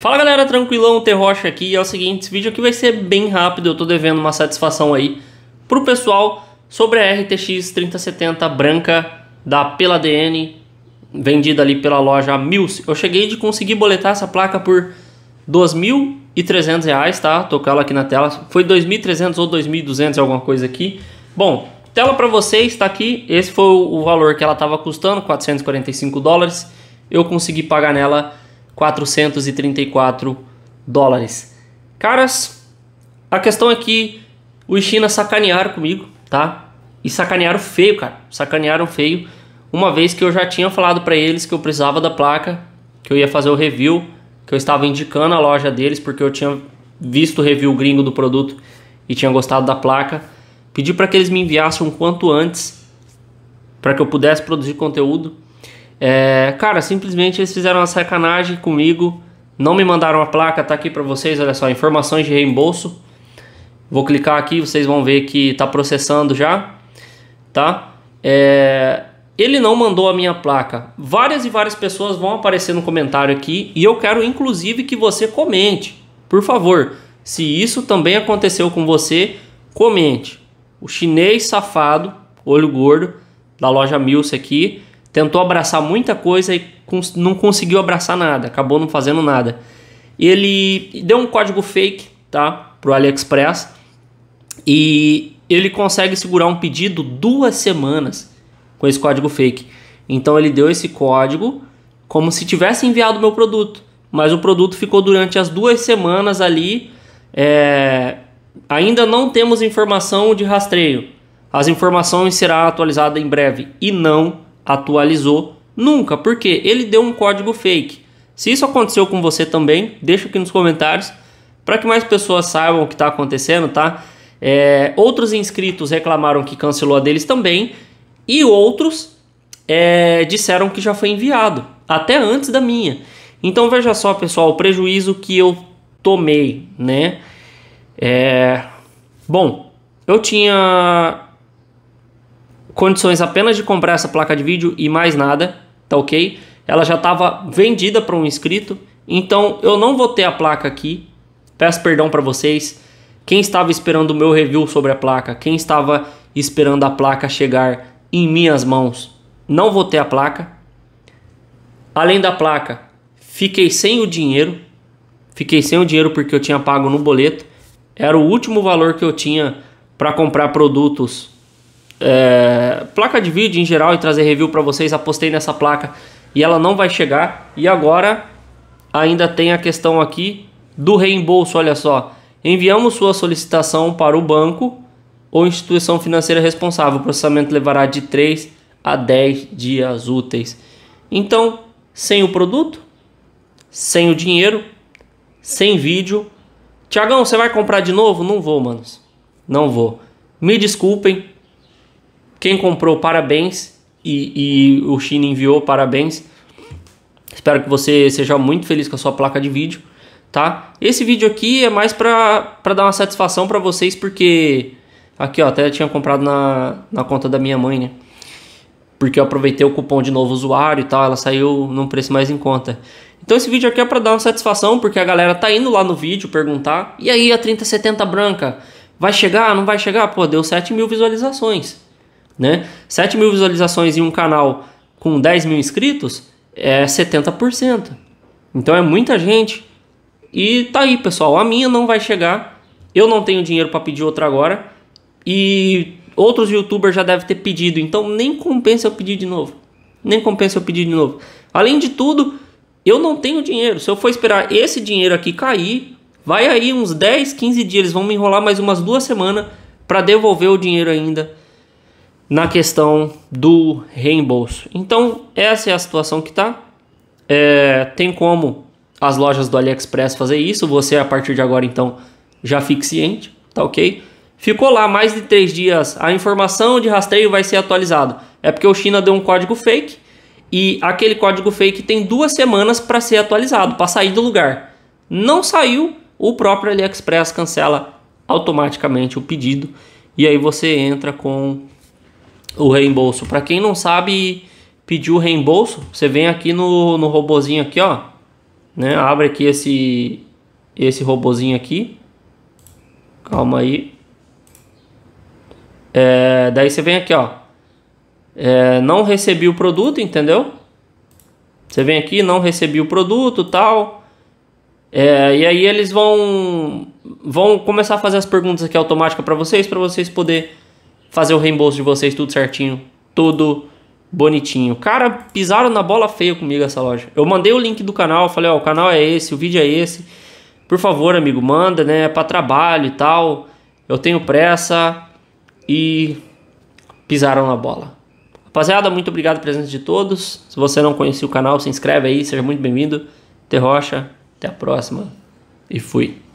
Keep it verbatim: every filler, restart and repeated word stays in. Fala galera, tranquilão, T Rocha aqui, e é o seguinte, esse vídeo aqui vai ser bem rápido, eu tô devendo uma satisfação aí pro pessoal sobre a R T X trinta setenta branca da PelaDN, vendida ali pela loja Mills. Eu cheguei de conseguir boletar essa placa por dois mil e trezentos reais, tá? Tô com ela aqui na tela, foi dois mil e trezentos ou dois mil e duzentos, alguma coisa aqui. Bom, tela pra vocês, tá aqui, esse foi o valor que ela tava custando, quatrocentos e quarenta e cinco dólares, eu consegui pagar nela quatrocentos e trinta e quatro dólares. Caras, a questão é que os China sacanearam comigo, tá? E sacanearam feio, cara. Sacanearam feio. Uma vez que eu já tinha falado pra eles que eu precisava da placa, que eu ia fazer o review, que eu estava indicando a loja deles, porque eu tinha visto o review gringo do produto e tinha gostado da placa. Pedi pra que eles me enviassem um quanto antes, pra que eu pudesse produzir conteúdo. É, cara, simplesmente eles fizeram uma sacanagem comigo, não me mandaram a placa, tá aqui pra vocês, olha só, informações de reembolso. Vou clicar aqui, vocês vão ver que tá processando já, tá? É, ele não mandou a minha placa. Várias e várias pessoas vão aparecer no comentário aqui, e eu quero inclusive que você comente, por favor, se isso também aconteceu com você, comente. O chinês safado, olho gordo, da loja Mills aqui, tentou abraçar muita coisa e cons- não conseguiu abraçar nada, acabou não fazendo nada. Ele deu um código fake, tá, pro AliExpress, e ele consegue segurar um pedido duas semanas com esse código fake. Então ele deu esse código como se tivesse enviado o meu produto, mas o produto ficou durante as duas semanas ali. É... ainda não temos informação de rastreio, as informações serão atualizadas em breve, e não atualizou nunca, porque ele deu um código fake. Se isso aconteceu com você também, deixa aqui nos comentários para que mais pessoas saibam o que está acontecendo, tá? É, outros inscritos reclamaram que cancelou a deles também, e outros é, disseram que já foi enviado até antes da minha. Então veja só, pessoal, o prejuízo que eu tomei, né? É, bom, eu tinha condições apenas de comprar essa placa de vídeo e mais nada, tá ok? Ela já estava vendida para um inscrito, então eu não vou ter a placa aqui. Peço perdão para vocês, quem estava esperando o meu review sobre a placa, quem estava esperando a placa chegar em minhas mãos, não vou ter a placa. Além da placa, fiquei sem o dinheiro, fiquei sem o dinheiro porque eu tinha pago no boleto, era o último valor que eu tinha para comprar produtos. É, placa de vídeo em geral e trazer review para vocês. Apostei nessa placa e ela não vai chegar. E agora ainda tem a questão aqui do reembolso, olha só. Enviamos sua solicitação para o banco ou instituição financeira responsável. O processamento levará de três a dez dias úteis. Então, sem o produto, sem o dinheiro, sem vídeo. Tiagão, você vai comprar de novo? Não vou, manos. Não vou. Me desculpem. Quem comprou, parabéns, e, e o China enviou, parabéns. Espero que você seja muito feliz com a sua placa de vídeo, tá? Esse vídeo aqui é mais pra, pra dar uma satisfação pra vocês, porque... aqui, ó, até tinha comprado na, na conta da minha mãe, né? Porque eu aproveitei o cupom de novo usuário e tal, ela saiu num preço mais em conta. Então esse vídeo aqui é pra dar uma satisfação, porque a galera tá indo lá no vídeo perguntar. E aí, a trinta setenta branca, vai chegar, não vai chegar? Pô, deu sete mil visualizações. Né? sete mil visualizações em um canal com dez mil inscritos é setenta por cento. Então é muita gente. E tá aí, pessoal. A minha não vai chegar. Eu não tenho dinheiro para pedir outra agora. E outros youtubers já devem ter pedido. Então nem compensa eu pedir de novo. Nem compensa eu pedir de novo. Além de tudo, eu não tenho dinheiro. Se eu for esperar esse dinheiro aqui cair, vai aí uns dez, quinze dias. Eles vão me enrolar mais umas duas semanas para devolver o dinheiro ainda, na questão do reembolso. Então essa é a situação que tá. É, tem como as lojas do AliExpress fazer isso. Você a partir de agora então já fique ciente, tá ok? Ficou lá mais de três dias, a informação de rastreio vai ser atualizada. É porque o China deu um código fake, e aquele código fake tem duas semanas para ser atualizado, para sair do lugar. Não saiu, o próprio AliExpress cancela automaticamente o pedido, e aí você entra com o reembolso. Para quem não sabe pedir o reembolso, você vem aqui no, no robozinho aqui, ó, né? Abre aqui esse esse robozinho aqui. Calma aí. É, daí você vem aqui, ó. É, não recebi o produto, entendeu? Você vem aqui, não recebi o produto, tal. É, e aí eles vão vão começar a fazer as perguntas aqui automática para vocês, para vocês poder fazer o reembolso de vocês tudo certinho, tudo bonitinho. Cara, pisaram na bola feia comigo essa loja. Eu mandei o link do canal, falei, ó, o canal é esse, o vídeo é esse. Por favor, amigo, manda, né? É para trabalho e tal. Eu tenho pressa. E pisaram na bola. Rapaziada, muito obrigado pela presença de todos. Se você não conhecia o canal, se inscreve aí, seja muito bem-vindo. Terrocha, até a próxima e fui.